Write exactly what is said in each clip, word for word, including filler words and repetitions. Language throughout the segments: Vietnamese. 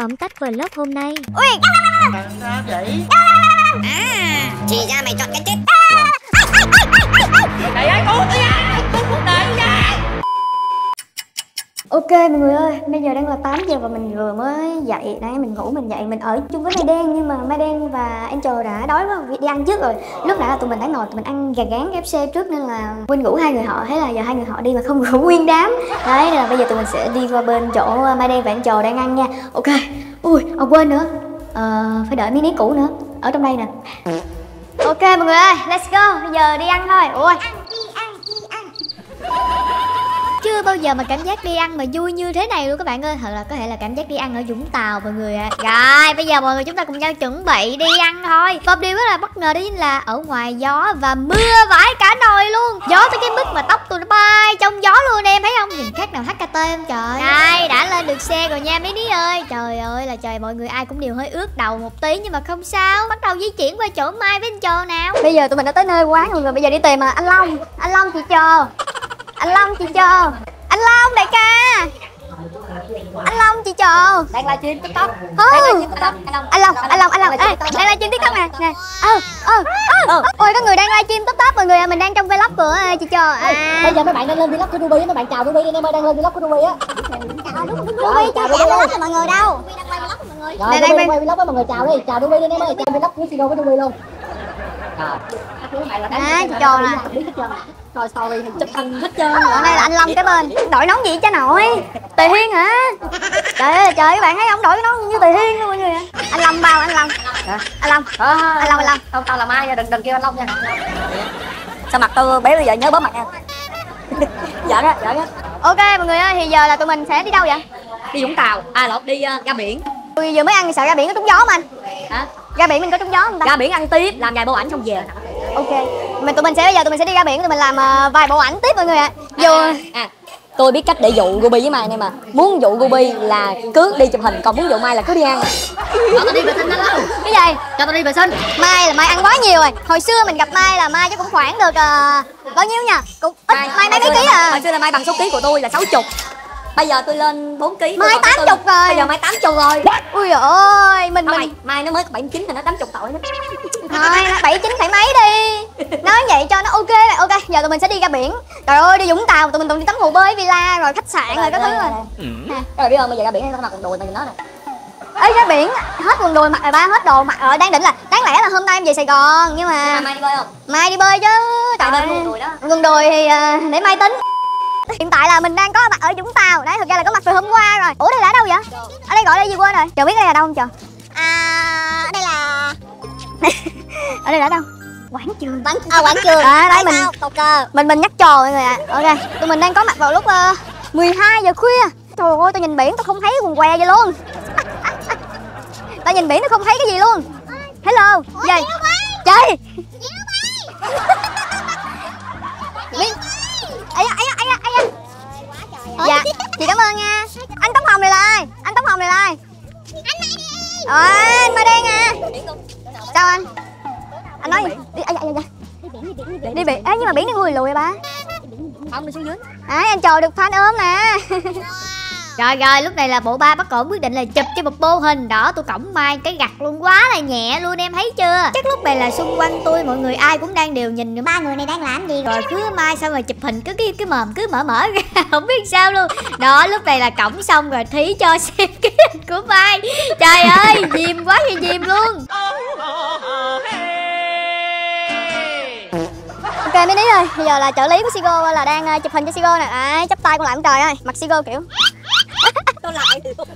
Tóm tắt vlog hôm nay. Ui, làm sao vậy? À, thì ra mày chọn cái chết. Đấy ai cứu tôi vậy? Cứu cuộc đời vậy. Ok mọi người ơi, bây giờ đang là tám giờ và mình vừa mới dậy. Đấy, mình ngủ mình dậy, mình ở chung với Mai Đen. Nhưng mà Mai Đen và anh Trờ đã đói quá, đi ăn trước rồi. Lúc nãy là tụi mình đã ngồi, tụi mình ăn gà gán ép xê trước nên là quên ngủ hai người họ. Thế là giờ hai người họ đi mà không ngủ nguyên đám. Đấy, là bây giờ tụi mình sẽ đi qua bên chỗ Mai Đen và anh Trờ đang ăn nha. Ok. Ui, à, quên nữa à, phải đợi miếng cũ nữa. Ở trong đây nè. Ok mọi người ơi, let's go. Bây giờ đi ăn thôi. Ui, chưa bao giờ mà cảm giác đi ăn mà vui như thế này luôn các bạn ơi. Thật là có thể là cảm giác đi ăn ở Vũng Tàu mọi người ạ. À. Rồi bây giờ mọi người chúng ta cùng nhau chuẩn bị đi ăn thôi. Một điều rất là bất ngờ đó chính là ở ngoài gió và mưa vãi cả nồi luôn. Gió tới cái mức mà tóc tôi nó bay trong gió luôn em thấy không? Nhìn khác nào hát ca tê không trời. Đây đã lên được xe rồi nha mấy ní ơi. Trời ơi là trời, mọi người ai cũng đều hơi ướt đầu một tí nhưng mà không sao. Bắt đầu di chuyển qua chỗ Mai với anh Trờ nào. Bây giờ tụi mình đã tới nơi quán rồi, bây giờ đi tìm mà anh Long, anh Long chị chờ. Anh Long chị chờ, anh Long đại ca, anh Long chị chờ, đang live trên TikTok, anh Long, anh Long, anh Long, đang live trên TikTok nè, nè, ơ, ơ, ôi có người đang live trên TikTok mọi người à, mình đang trong vlog của chị chờ. Bây giờ mấy bạn đang lên vlog của Ruby, mấy bạn chào Ruby đi, em ơi đang lên vlog của Ruby á. Ruby chào vlog mọi người đâu? Đang quay vlog với mọi người chào đi, chào Ruby đi em ơi, chào vlog của Siro với Ruby luôn. Đấy, chị chờ nè. Rồi sorry, chụp hình hết trơn. Ở đây là anh Long cái bên. Đội nón gì cha nội? Tề Hiên hả? Trời ơi, trời các bạn thấy ông đội nón như Tề Hiên luôn mọi người. Anh Long bao anh Long. Anh Long. Anh Long, anh Long. Không tao là Mai nha, đừng đừng kêu anh Long nha. Sao mặt tôi bé bây giờ nhớ bớt mặt nha. Giỡn á, giỡn á. Ok mọi người ơi, thì giờ là tụi mình sẽ đi đâu vậy? Đi Vũng Tàu. À lộn, đi ra biển. Tôi vừa mới ăn sợ ra biển có trúng gió mà anh. Hả? Ra biển mình có trúng gió không ta? Ra biển ăn tiếp, làm vài bộ ảnh xong về. Ok, mình tụi mình sẽ bây giờ tụi mình sẽ đi ra biển tụi mình làm uh, vài bộ ảnh tiếp mọi người ạ. À. Dù à, à, tôi biết cách để dụ Ruby với Mai này mà. Muốn dụ Ruby là cứ đi chụp hình, còn muốn dụ Mai là cứ đi ăn. Cho tao đi vệ sinh nhanh lắm. Cái gì? Cho tao đi vệ sinh. Mai là Mai ăn quá nhiều rồi. Hồi xưa mình gặp Mai là Mai chắc cũng khoảng được uh, bao nhiêu nha? Cũng ít, Mai, Mai mấy ký à? Hồi xưa là Mai bằng số ký của tôi là sáu mươi. Bây giờ tôi lên bốn ký. Mai tám mươi rồi. Bây giờ Mai tám mươi rồi. Ui giời ơi, mình mình Mai nó mới bảy mươi chín thì nó tám mươi tội lắm. Thôi, bảy mươi chín phải mấy đi. Nói vậy cho nó ok rồi. Ok, giờ tụi mình sẽ đi ra biển. Trời ơi, đi Vũng Tàu, tụi mình tụi đi tắm hồ bơi, villa rồi khách sạn rồi các thứ rồi. Nè, rồi bây giờ bây giờ ra biển tao mặc quần đùi mày nhìn nó nè. Ê ra biển hết quần đùi mặc rồi ba, hết đồ mặc rồi, đang định là đáng lẽ là hôm nay em về Sài Gòn nhưng mà Mai đi bơi không? Mai đi bơi chứ. Tại bơi quần đùi đó. Quần đùi thì để Mai tính. Hiện tại là mình đang có mặt ở Vũng Tàu. Đấy, thực ra là có mặt từ hôm qua rồi. Ủa đây là ở đâu vậy? Ở đây gọi là gì quên rồi. Chờ biết đây là đâu không chờ? À, ở đây là ở đây là đâu? Quảng trường. Quảng à, quảng trường. À, đấy mình cầu cờ. Mình mình nhắc trò mọi người ạ. À. Ok, tụi mình đang có mặt vào lúc uh, mười hai giờ khuya. Trời ơi, tôi nhìn biển tôi không thấy quần què vậy luôn. Tao nhìn biển nó không thấy cái gì luôn. Hello. Gì? Trời. Ấy da, ấy da, ấy da, ấy da. Dạ, chị cảm ơn nha. Anh Tống Hồng này là ai? Anh Tống Hồng này là ai? Anh Mai Đen. Ờ, anh Mai Đen à. Sao anh? Anh nói gì? Đi, ấy da, ấy da. Đi biển, ấy nhưng mà biển nó hùi lùi ba. Không, đi xuống dưới. Đấy, anh Trờ được fan ôm nè. Rồi rồi, lúc này là bộ ba bắt cổ quyết định là chụp cho một mô hình đỏ tôi cõng Mai cái gặt luôn, quá là nhẹ luôn em thấy chưa. Chắc lúc này là xung quanh tôi mọi người ai cũng đang đều nhìn ba người này đang làm gì rồi cứ Mai xong rồi chụp hình cứ cái cái mồm cứ mở mở ra không biết sao luôn. Đó lúc này là cõng xong rồi thí cho xem cái hình của Mai. Trời ơi, diêm quá thì diêm luôn. Ok mấy đứa ơi, bây giờ là trợ lý của Siro là đang chụp hình cho Siro nè. À, chắp tay con lại ông trời ơi, mặt Siro kiểu tôi lại luôn.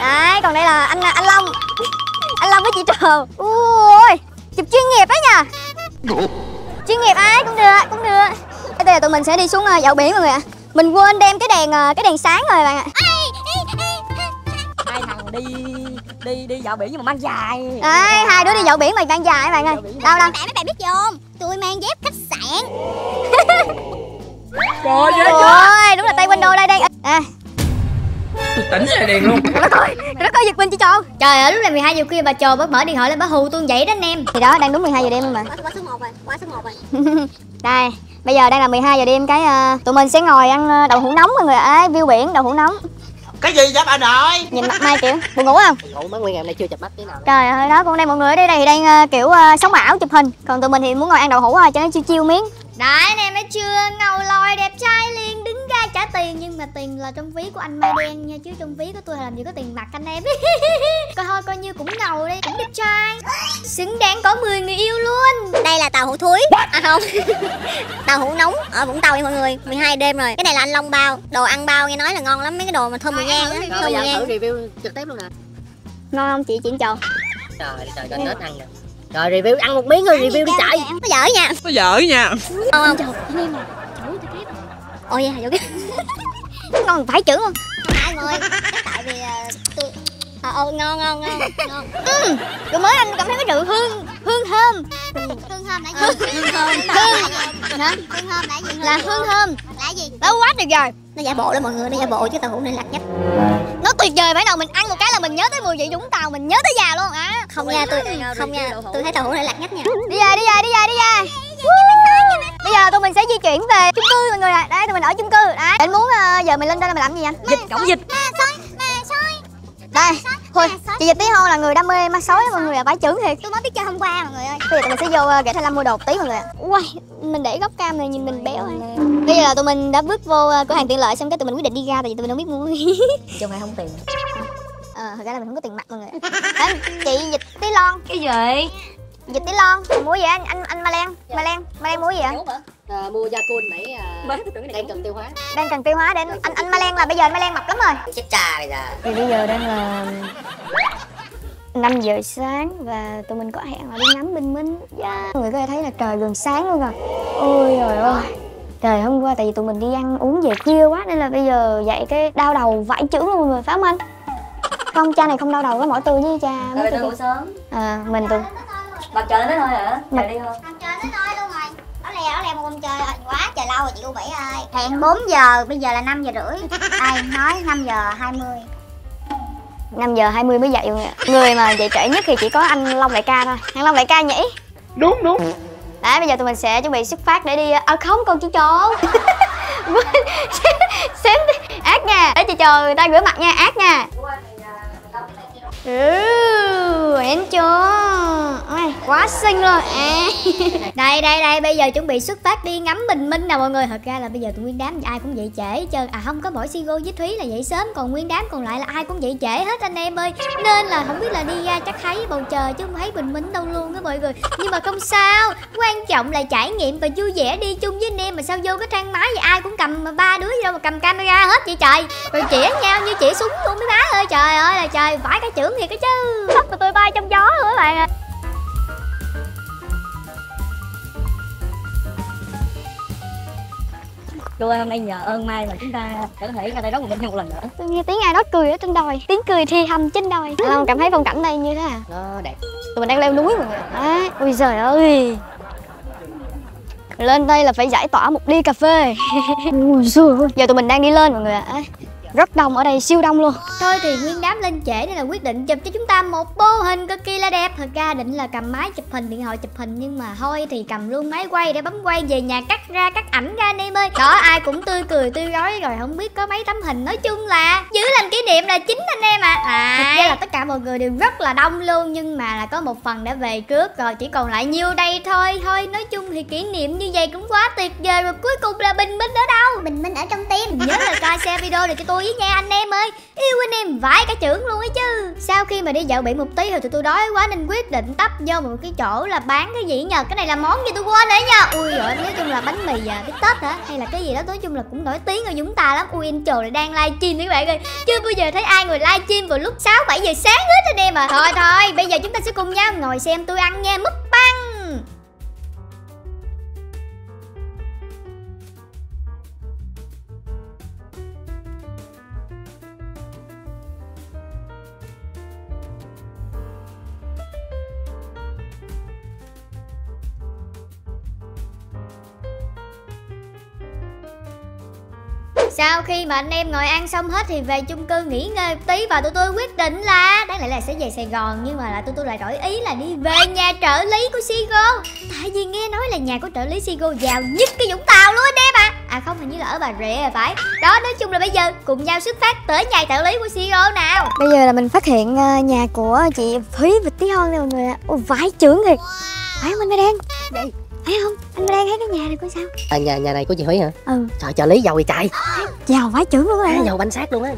Đấy, còn đây là anh anh Long. Anh Long với chị Trờ. Ui, chụp chuyên nghiệp ấy nha. Chuyên nghiệp ấy cũng được, cũng được. Thế bây giờ tụi mình sẽ đi xuống dạo biển mọi người ạ. À. Mình quên đem cái đèn cái đèn sáng rồi bạn ạ. À. Hai thằng đi đi đi dạo biển nhưng mà mang dài. Đấy, hai đứa đi dạo biển mà mang dài bạn ơi. Đâu đâu? Mấy bạn biết gì không? Tôi mang dép khách sạn. Trời ơi, đúng là tay window đây đây. À. Tôi tỉnh ra đèn luôn. Nó coi, nó coi giật mình chị Trờ. Trời ơi, lúc này mười hai giờ khuya bà Trờ mới mở điện thoại lên bà hù tôi vậy đó anh em. Thì đó, đang đúng mười hai giờ đêm mà. Quá số một rồi, quá số một rồi. Đây, bây giờ đang là mười hai giờ đêm cái uh, tụi mình sẽ ngồi ăn uh, đậu hũ nóng mọi người ơi, à, view biển đậu hũ nóng. Cái gì vậy bà nội? Nhìn mặt Mai kiểu buồn ngủ không? Ngủ mới nguyên ngày hôm nay chưa chập mắt tí nào. Trời ơi, đó còn đây mọi người đây đây đang kiểu uh, sống ảo chụp hình. Còn tụi mình thì muốn ngồi ăn đậu hũ thôi cho nó chiêu chiêu miếng. Đấy anh em thấy chưa, ngầu lòi đẹp trai liền đứng ra trả tiền. Nhưng mà tiền là trong ví của anh Mai đen nha, chứ trong ví của tôi làm gì có tiền mặt anh em. Coi thôi coi như cũng ngầu đi, cũng đẹp trai. Xứng đáng có mười người yêu luôn. Đây là tàu hũ thúi. À không. Tàu hũ nóng ở Vũng Tàu nha mọi người. mười hai đêm rồi. Cái này là anh Long bao. Đồ ăn bao nghe nói là ngon lắm, mấy cái đồ mà thơm mùi nhang á. Thơm mùi nhang. Thử review trực tiếp luôn nè. Ngon không chị, chị tròn. Trời trời trời Tết ăn nè. Rồi review ăn một miếng rồi review đi chạy. Nó dở nha. Nó dở nha. Ngon không? Trời ơi. Ôi da, vô cái. Ngon phải chữ không? Hai người. Tại vì tôi ờ à, ngon ngon ngon ngon. Ừ, rồi mới anh cảm thấy cái sự hương hương thơm. Hương thơm là gì? Hương thơm. Hương thơm là gì? Là hương thơm. Là gì? Đó quá tuyệt vời. Nó giả bộ đó mọi người, nó giả bộ chứ tàu hũ này lạc nhất. Nó tuyệt vời, phải đầu mình ăn một cái là mình nhớ tới mùi vị Vũng Tàu, mình nhớ tới già luôn á. À, không nha, tôi không nha, tôi thấy tàu hũ này lạc nhất nha. Đi về, đi về, đi về, đi về. Bây giờ tụi mình sẽ di chuyển về chung cư mọi người ạ. Đây tụi mình ở chung cư. Đấy. Anh muốn giờ mình lên đây mình làm gì anh? Dịch cổng dịch. Đây, thôi, chị Dịch Tí Hon là người đam mê ma sói mọi người ạ, bãi chưởng thiệt. Tôi mới biết chơi hôm qua mọi người ơi. Bây giờ tụi mình sẽ vô uh, ghẻ Thanh Lâm mua đồ tí mọi người ạ. Uầy, mình để góc cam này nhìn mình béo ha. Bây giờ là tụi mình đã bước vô uh, cửa hàng tiện lợi xong cái tụi mình quyết định đi ra tại vì tụi mình không biết mua. Trong này không tiền. Ờ, thật ra là mình không có tiền mặt mọi người ạ. À, chị Dịch Tí Lon. Cái gì? Dịch Tí Lon, mua gì anh? Anh anh Ma Lan, dạ. Ma Lan, Ma Lan mua gì ạ? À, mua da côn nãy đang cần tiêu hóa. Đang cần tiêu hóa đến anh anh Ma Lan là bây giờ anh Ma Lan mập lắm rồi. Chết trà bây giờ. Thì bây giờ đang là năm giờ sáng và tụi mình có hẹn là đi ngắm bình minh. Dạ. Mọi người có thể thấy là trời gần sáng luôn rồi. Ôi trời ơi. Trời hôm qua tại vì tụi mình đi ăn uống về khuya quá nên là bây giờ dậy cái đau đầu vãi chưởng luôn mọi người, phải không anh? Không, cha này không đau đầu với mỗi tôi với cha. Mới từ sớm. À, mình từ mặt trời nó thôi hả? Trời đi không? Mặt trời nó thôi luôn rồi. Nó lè nó lè một hôm trời quá trời lâu rồi chị U Bỉ ơi. Hẹn bốn giờ, bây giờ là năm giờ rưỡi. Ai nói năm giờ hai mươi. năm giờ hai mươi mới dậy luôn. Người mà dậy trễ nhất thì chỉ có anh Long đại ca thôi. Anh Long đại ca nhỉ? Đúng đúng. Đấy bây giờ tụi mình sẽ chuẩn bị xuất phát để đi. À không con chị trốn. Xém ác nha. Để chị chờ người ta rửa mặt nha, ác nha. Ừ, em chưa. Ôi, quá xinh luôn à. Đây, đây, đây, bây giờ chuẩn bị xuất phát đi ngắm bình minh nào mọi người. Thật ra là bây giờ tụi nguyên đám ai cũng dậy trễ hết trơn. À không, có mỗi Siro với Thúy là dậy sớm. Còn nguyên đám còn lại là ai cũng dậy trễ hết anh em ơi. Nên là không biết là đi ra chắc thấy bầu trời chứ không thấy bình minh đâu luôn á mọi người. Nhưng mà không sao, quan trọng là trải nghiệm và vui vẻ đi chung với anh em. Mà sao vô cái thang máy vậy ai cũng cầm, mà ba đứa gì đâu mà cầm camera hết vậy trời. Rồi chĩa nhau như chĩa súng luôn mấy má ơi. Trời ơi là trời, vãi cái chưởng thiệt cái chứ. Sắp mà tôi bay trong gió rồi các bạn ạ. Cô ơi, hôm nay nhờ ơn Mai mà chúng ta có thể ra đây đón một mình thêm một lần nữa. Tôi nghe tiếng ai đó cười ở trên đồi. Tiếng cười thì thầm trên đồi. Anh Long cảm thấy phong cảnh đây như thế à? Nó đẹp. Tụi mình đang leo núi mọi người. Đấy, ui giời ơi. Lên đây là phải giải tỏa một ly cà phê. Ui giời ơi. Giờ tụi mình đang đi lên mọi người ạ. Rất đông ở đây, siêu đông luôn. Thôi thì nguyên đám lên trễ nên là quyết định chụp cho chúng ta một bô hình cực kỳ là đẹp. Thật ra định là cầm máy chụp hình, điện thoại chụp hình, nhưng mà thôi thì cầm luôn máy quay để bấm quay về nhà cắt ra cắt ảnh ra anh em ơi. Đó ai cũng tươi cười tươi rói rồi không biết có mấy tấm hình. Nói chung là giữ làm kỷ niệm là chính anh em ạ. À. Thật ra là tất cả mọi người đều rất là đông luôn, nhưng mà là có một phần đã về trước rồi, chỉ còn lại nhiêu đây thôi. Thôi nói chung thì kỷ niệm như vậy cũng quá tuyệt vời rồi. Cuối cùng là bình minh ở đâu? Bình minh ở trong tim. Nhớ là coi share video này cho tôi với nha anh em ơi. Yêu anh em vãi cả chưởng luôn ấy chứ. Sau khi mà đi dạo biển một tí rồi tụi tôi đói quá nên quyết định tấp vô một cái chỗ là bán cái gì nhờ. Cái này là món gì tôi quên đấy nhờ. Ui rồi nói chung là bánh mì à, cái Tết hả hay là cái gì đó, nói chung là cũng nổi tiếng ở Vũng Tàu lắm. Ui em trời lại đang livestream các bạn ơi, chưa bao giờ thấy ai ngồi livestream vào lúc sáu bảy giờ sáng hết anh em à. Thôi thôi bây giờ chúng ta sẽ cùng nhau ngồi xem tôi ăn nha, múc băng. Sau khi mà anh em ngồi ăn xong hết thì về chung cư nghỉ ngơi một tí và tụi tôi quyết định là đáng lẽ là sẽ về Sài Gòn, nhưng mà là tụi tôi lại đổi ý là đi về nhà trợ lý của Siro. Tại vì nghe nói là nhà của trợ lý Siro giàu nhất cái Vũng Tàu luôn anh em ạ. À không, hình như là ở Bà Rịa rồi phải. Đó, nói chung là bây giờ cùng nhau xuất phát tới nhà trợ lý của Siro nào. Bây giờ là mình phát hiện nhà của chị Thúy Vịt Tí Hon nè mọi người ạ. Ôi vãi chưởng thiệt. Phải không anh Ba Đen? Gì? Phải không? Anh Ba Đen thấy cái nhà này coi sao? À, nhà nhà này của chị Thúy hả? Ừ. Trời, trợ lý giàu vậy trời. Giàu vãi chưởng luôn á. À, giàu bánh xác luôn á.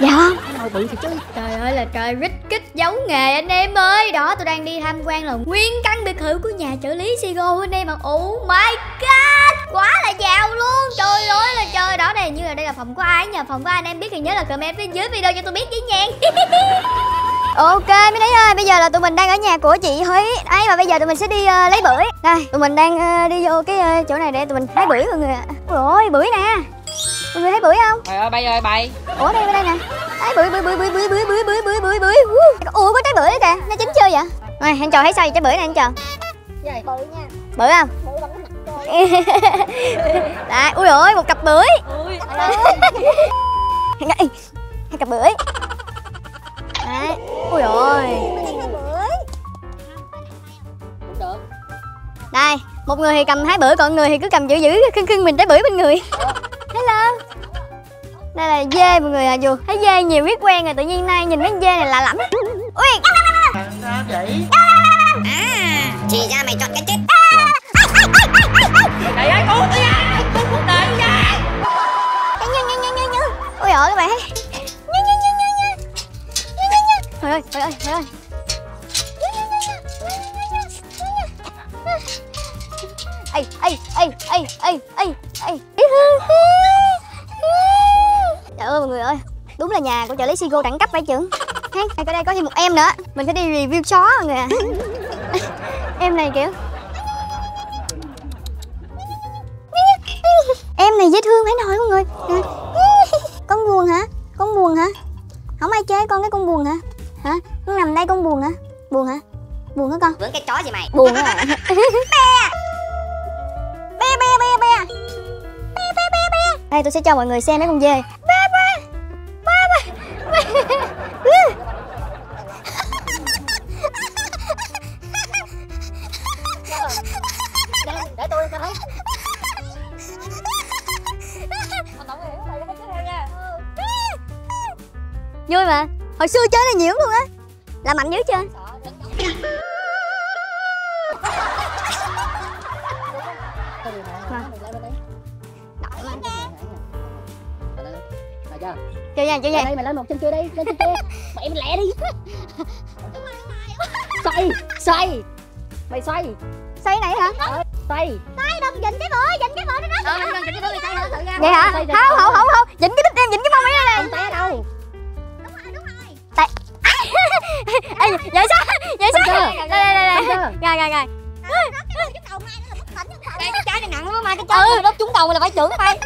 Giàu không? Thôi bự thiệt chứ. Trời ơi là trời, rít kích giấu nghề anh em ơi. Đó, tôi đang đi tham quan là nguyên căn biệt thự của nhà trợ lý Siro anh em mà. Oh my god, quá là giàu luôn. Trời ơi là trời. Đó, này như là đây là phòng của ai nhờ? Phòng của ai anh em biết thì nhớ là comment phía dưới video cho tôi biết với nha. Ok mấy đấy ơi, bây giờ là tụi mình đang ở nhà của chị Thúy ấy, mà bây giờ tụi mình sẽ đi uh, lấy bưởi. Đây, tụi mình đang uh, đi vô cái uh, chỗ này để tụi mình hái bưởi mọi người ạ. Ôi ôi, bưởi nè. Mọi người thấy bưởi không? Trời ơi, bay ơi bay. Ủa đây, đây nè. Đấy, bưởi bưởi bưởi bưởi bưởi bưởi bưởi bưởi bưởi bưởi bưởi. Ủa có trái bưởi nữa kìa, nó chín chưa vậy? Rồi, anh chờ thấy sao vậy trái bưởi này anh chờ. Vậy bưởi nha. Bưởi không? Bưởi bằng mặt trời. Đấy, ui ôi, một cặp bưởi. Ui. Hai cặp bưởi. Đấy. Ui ôi. Đây, một người thì cầm hái bưởi, còn người thì cứ cầm giữ giữ khưng khưng mình trái bưởi bên người. Hello. Đây là dê mọi người à, dù thấy dê nhiều biết quen rồi, tự nhiên nay nhìn mấy dê này lạ lắm. Ui. Sao vậy? À, chị ra mày chọn cái chết. Trời ơi, cứu tôi ra, cứu cuộc đời tôi ra. Nhớ nhớ nhớ nhớ. Ui giời các bạn. Trời ơi, trời ơi, trời ơi. Ây, ây, ây, ây, ây, ây, ây. Trời ơi mọi người ơi, đúng là nhà của trợ lý Siro đẳng cấp phải chưởng. Ở đây có thêm một em nữa, mình sẽ đi review chó mọi người à. Em này kiểu em này dễ thương phải nói mọi người. Con buồn hả? Con buồn hả? Không ai chơi con cái con buồn hả? Hả? Con nằm đây con buồn hả? Buồn hả? Buồn hả con? Vướng cái chó gì mày? Buồn hả? Bé. Bé bé bé bé. Bé bé bé bé. Đây tôi sẽ cho mọi người xem mấy con dê. Bé bé. Bé bé. Để tôi cho thấy. Vui mà, hồi xưa chơi nó nhiều luôn á. Là mạnh dữ chưa? Chơi nha, chơi nha. Đây mày lên một chân kia đi, lên chân kia. Mày mình lẹ đi. Xoay, xoay. Mày xoay. Xoay này hả? Ờ, xoay. Xoay đừng dính cái bữa, dính cái bữa nó rớt. Ờ, đừng dính cái bữa mày xoay thử ra. Vậy hả? Không, không, không, không. Dính cái đít em, dính cái mông ấy nè. Không té đâu. Ê, vậy sao? Vậy sao? Đây đây đây. Rồi rồi rồi. Đây cái trái này nặng lắm, mai cái trái nó đốt trúng đầu là phải chưởng phải.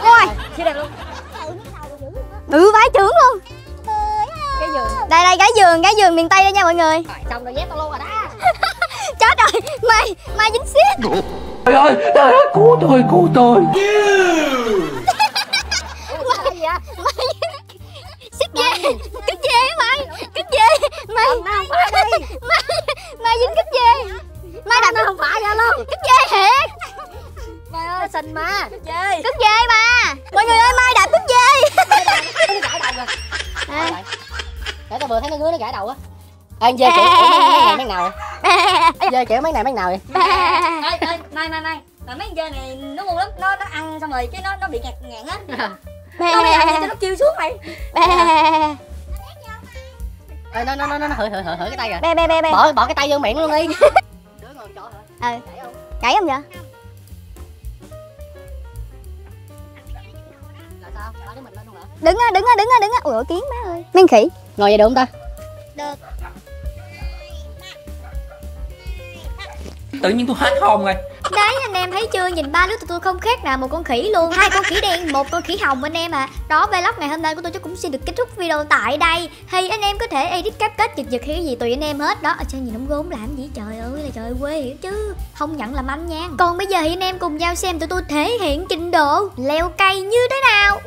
Ôi, xí đẹp luôn. Ừ, vãi chưởng luôn. Cái giường. Đây đây cái giường, cái giường miền Tây đây nha mọi người. Rồi xong rồi dép tao luôn rồi đó. Chết rồi, mai mai dính xiết. Trời ơi, trời ơi, cứu tôi, cứu tôi. Cái gì vậy? Xích dê. Cái dê mày. Cái dê mày. Nó không phải đi. Mày, mày dính cái dê. Mày đặt nó không phải ra luôn. Cái dê thiệt. Mày ơi xinh mà. Cái dê. Cái dê mà. Mọi người ơi mai đặt cái dê. Mày đặt nó gãi đầu rồi. À. Để tao vừa thấy nó ngứa nó gãi đầu á. Ê dê kiểu mấy nào. Dê kiểu mấy này mấy nào vậy? Ê ê mai mai mai. Mà mấy con dê này nó ngu lắm, nó nó ăn xong rồi cái nó nó bị ngạt ngạt á. Bè. Nó làm gì cho nó kêu xuống mày. Bè. Ê, nó nó nó nó hử hử hử cái tay kìa. Bè bè bè bè. Bỏ bỏ cái tay vô miệng luôn đi. Đứa ngồi chỗ hả? Ừ. Gãy không vậy? Là sao? Bỏ đứa mình lên luôn hả? Đứng á, đứng á, đứng á, đứng á. Ủa, ủa kiến má ơi. Mấy con khỉ. Ngồi vậy được không ta? Được. Tự nhiên tôi hết hồn rồi. Đấy anh em thấy chưa, nhìn ba đứa tụi tôi không khác nào một con khỉ luôn, hai con khỉ đen, một con khỉ hồng anh em à. Đó vlog ngày hôm nay của tôi chắc cũng xin được kết thúc video tại đây. Thì anh em có thể edit cắt kết giật giật hay cái gì tùy anh em hết. Đó, sao nhìn không gốm làm gì trời ơi là trời, quê hiểu chứ không nhận làm anh nha. Còn bây giờ thì anh em cùng nhau xem tụi tôi thể hiện trình độ leo cây như thế nào.